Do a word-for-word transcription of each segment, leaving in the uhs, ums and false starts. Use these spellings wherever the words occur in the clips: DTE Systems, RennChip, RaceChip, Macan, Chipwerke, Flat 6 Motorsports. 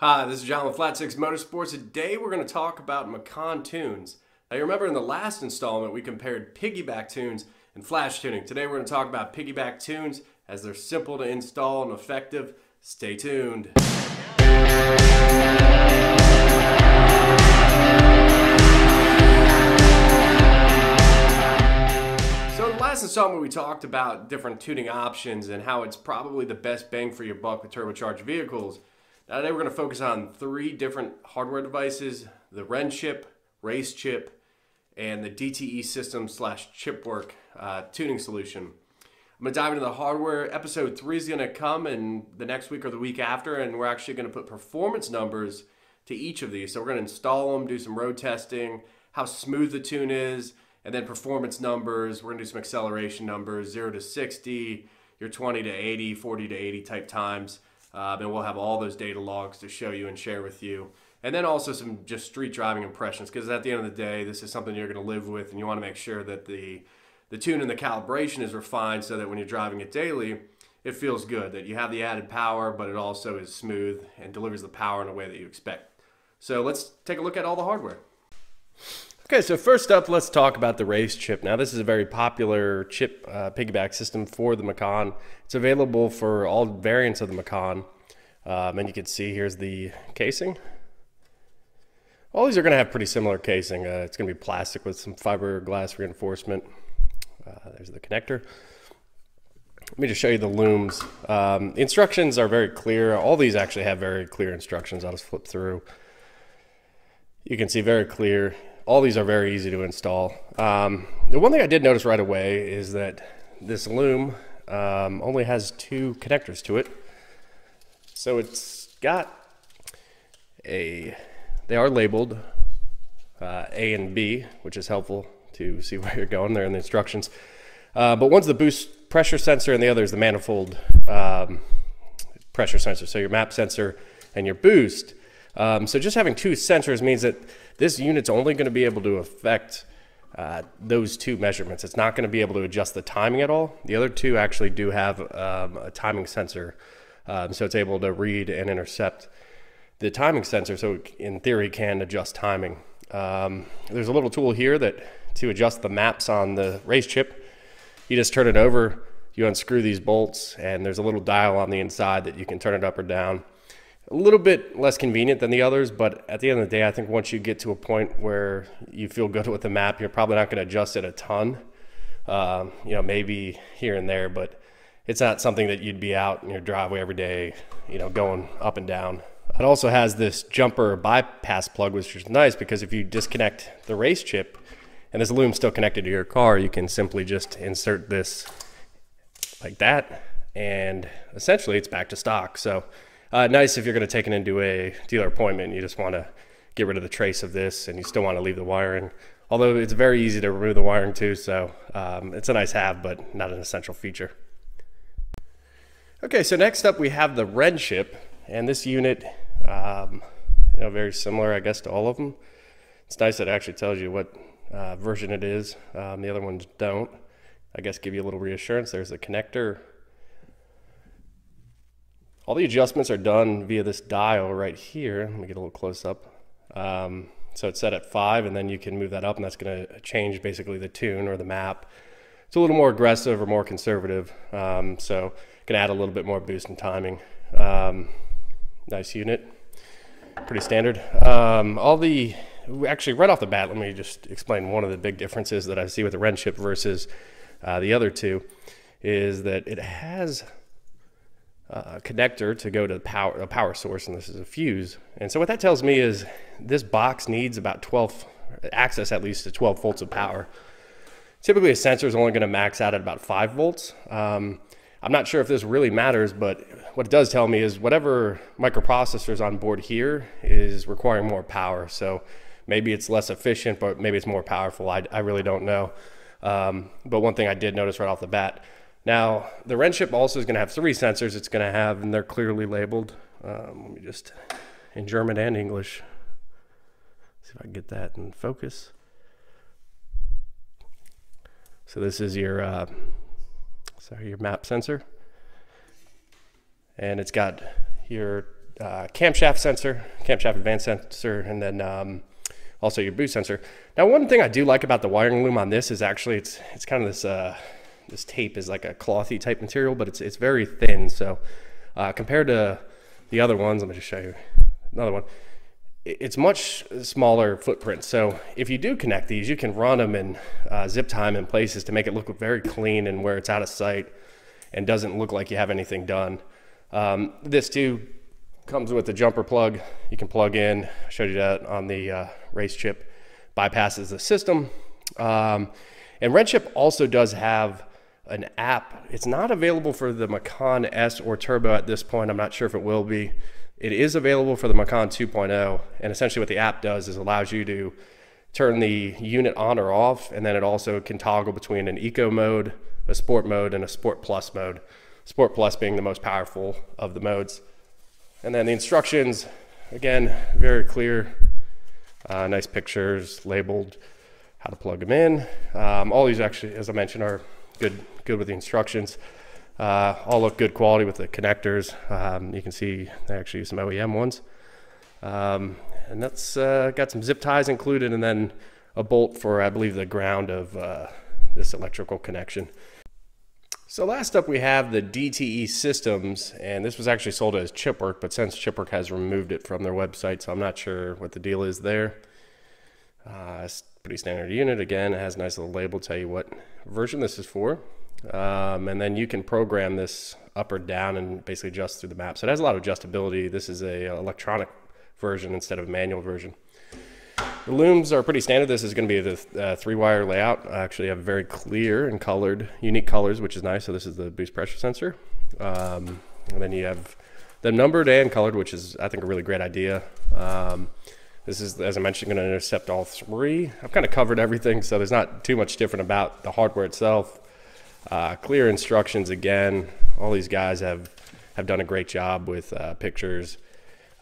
Hi, this is John with Flat six Motorsports. Today we're going to talk about Macan tunes. Now you remember in the last installment we compared piggyback tunes and flash tuning. Today we're going to talk about piggyback tunes as they're simple to install and effective. Stay tuned. So in the last installment we talked about different tuning options and how it's probably the best bang for your buck with turbocharged vehicles. Now today we're going to focus on three different hardware devices, the RennChip, RaceChip, and the D T E Systems slash Chipwerke uh, tuning solution. I'm going to dive into the hardware. Episode three is going to come in the next week or the week after, and we're actually going to put performance numbers to each of these. So we're going to install them, do some road testing, how smooth the tune is, and then performance numbers. We're going to do some acceleration numbers, zero to sixty, your twenty to eighty, forty to eighty type times. Uh, and we'll have all those data logs to show you and share with you. And then also some just street driving impressions, because at the end of the day, this is something you're going to live with, and you want to make sure that the, the tune and the calibration is refined so that when you're driving it daily, it feels good, that you have the added power, but it also is smooth and delivers the power in a way that you expect. So let's take a look at all the hardware. Okay, so first up, let's talk about the RaceChip. Now, this is a very popular chip uh, piggyback system for the Macan. It's available for all variants of the Macan. Um, and you can see here's the casing. All these are going to have pretty similar casing. Uh, it's going to be plastic with some fiberglass reinforcement. Uh, there's the connector. Let me just show you the looms. Um, the instructions are very clear. All these actually have very clear instructions. I'll just flip through. You can see very clear. All these are very easy to install. Um, the one thing I did notice right away is that this loom um, only has two connectors to it. So it's got a, they are labeled uh, A and B, which is helpful to see where you're going there in the instructions. Uh, but one's the boost pressure sensor and the other is the manifold um, pressure sensor. So your map sensor and your boost. Um, so just having two sensors means that this unit's only going to be able to affect uh, those two measurements. It's not going to be able to adjust the timing at all. The other two actually do have um, a timing sensor, um, so it's able to read and intercept the timing sensor, so it, in theory, can adjust timing. Um, there's a little tool here that to adjust the maps on the RaceChip. You just turn it over, you unscrew these bolts, and there's a little dial on the inside that you can turn it up or down. A little bit less convenient than the others, but at the end of the day, I think once you get to a point where you feel good with the map, you're probably not going to adjust it a ton. Um, you know, maybe here and there, but it's not something that you'd be out in your driveway every day, you know, going up and down. It also has this jumper bypass plug, which is nice because if you disconnect the RaceChip and this loom's still connected to your car, you can simply just insert this like that, and essentially it's back to stock. So. Uh, nice if you're going to take it into a dealer appointment and you just want to get rid of the trace of this and you still want to leave the wiring. Although it's very easy to remove the wiring too, so um, it's a nice have, but not an essential feature. Okay, so next up we have the RennChip, and this unit, um, you know, very similar, I guess, to all of them. It's nice that it actually tells you what uh, version it is. Um, the other ones don't. I guess give you a little reassurance. There's the connector. All the adjustments are done via this dial right here. Let me get a little close up. Um, so it's set at five, and then you can move that up, and that's going to change basically the tune or the map. It's a little more aggressive or more conservative. Um, so can add a little bit more boost and timing. Um, nice unit, pretty standard. Um, all the actually right off the bat, let me just explain one of the big differences that I see with the RennChip versus uh, the other two is that it has Uh, connector to go to the power, a power source, and this is a fuse. And so what that tells me is this box needs about twelve, access at least to twelve volts of power. Typically a sensor is only going to max out at about five volts. Um, I'm not sure if this really matters, but what it does tell me is whatever microprocessor is on board here is requiring more power. So maybe it's less efficient, but maybe it's more powerful. I, I really don't know. Um, but one thing I did notice right off the bat, now, the RennChip also is going to have three sensors it's going to have, and they're clearly labeled. Um, let me just, in German and English, see if I can get that in focus. So this is your, uh, sorry, your map sensor. And it's got your uh, camshaft sensor, camshaft advance sensor, and then um, also your boot sensor. Now, one thing I do like about the wiring loom on this is actually it's it's kind of this uh, this tape is like a clothy type material, but it's it's very thin. So uh, compared to the other ones, let me just show you another one. It's much smaller footprint. So if you do connect these, you can run them and uh, zip tie them in places to make it look very clean and where it's out of sight and doesn't look like you have anything done. Um, this too comes with a jumper plug. You can plug in, I showed you that on the uh, RaceChip, bypasses the system. Um, and RennChip also does have an app. It's not available for the Macan S or Turbo at this point. I'm not sure if it will be. It is available for the Macan two point oh, and essentially what the app does is allows you to turn the unit on or off, and then it also can toggle between an eco mode, a sport mode, and a sport plus mode. Sport plus being the most powerful of the modes. And then the instructions, again, very clear, uh, nice pictures labeled, how to plug them in. Um, all these actually, as I mentioned, are good, good with the instructions. Uh, all look good quality with the connectors. Um, you can see they actually use some O E M ones. Um, and that's uh, got some zip ties included, and then a bolt for, I believe, the ground of uh, this electrical connection. So last up we have the D T E Systems, and this was actually sold as Chipwerke, but since Chipwerke has removed it from their website, so I'm not sure what the deal is there. Uh, it's a pretty standard unit. Again, it has a nice little label to tell you what version this is for. Um, and then you can program this up or down and basically adjust through the map. So it has a lot of adjustability. This is a electronic version instead of a manual version. The looms are pretty standard. This is going to be the uh, three-wire layout. I actually have very clear and colored, unique colors, which is nice. So this is the boost pressure sensor. Um, and then you have the numbered and colored, which is, I think, a really great idea. Um, This is, as I mentioned, going to intercept all three. I've kind of covered everything, so there's not too much different about the hardware itself. Uh, clear instructions again. All these guys have, have done a great job with uh, pictures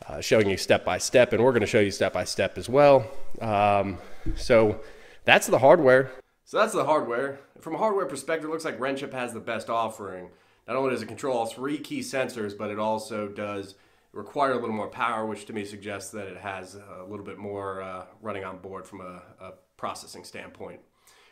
uh, showing you step by step, and we're going to show you step by step as well. Um, so that's the hardware. So that's the hardware. From a hardware perspective, it looks like RennChip has the best offering. Not only does it control all three key sensors, but it also does require a little more power, which to me suggests that it has a little bit more uh, running on board from a, a processing standpoint.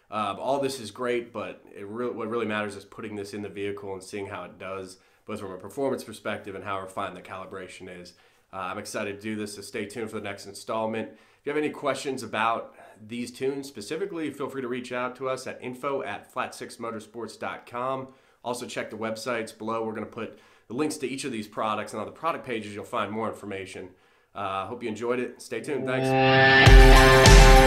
Uh, all this is great, but it re what really matters is putting this in the vehicle and seeing how it does, both from a performance perspective and how refined the calibration is. Uh, I'm excited to do this, so stay tuned for the next installment. If you have any questions about these tunes specifically, feel free to reach out to us at info at flat six motorsports dot com. Also check the websites below. We're going to put the links to each of these products, and on the product pages, you'll find more information. Uh, hope you enjoyed it. Stay tuned. Thanks.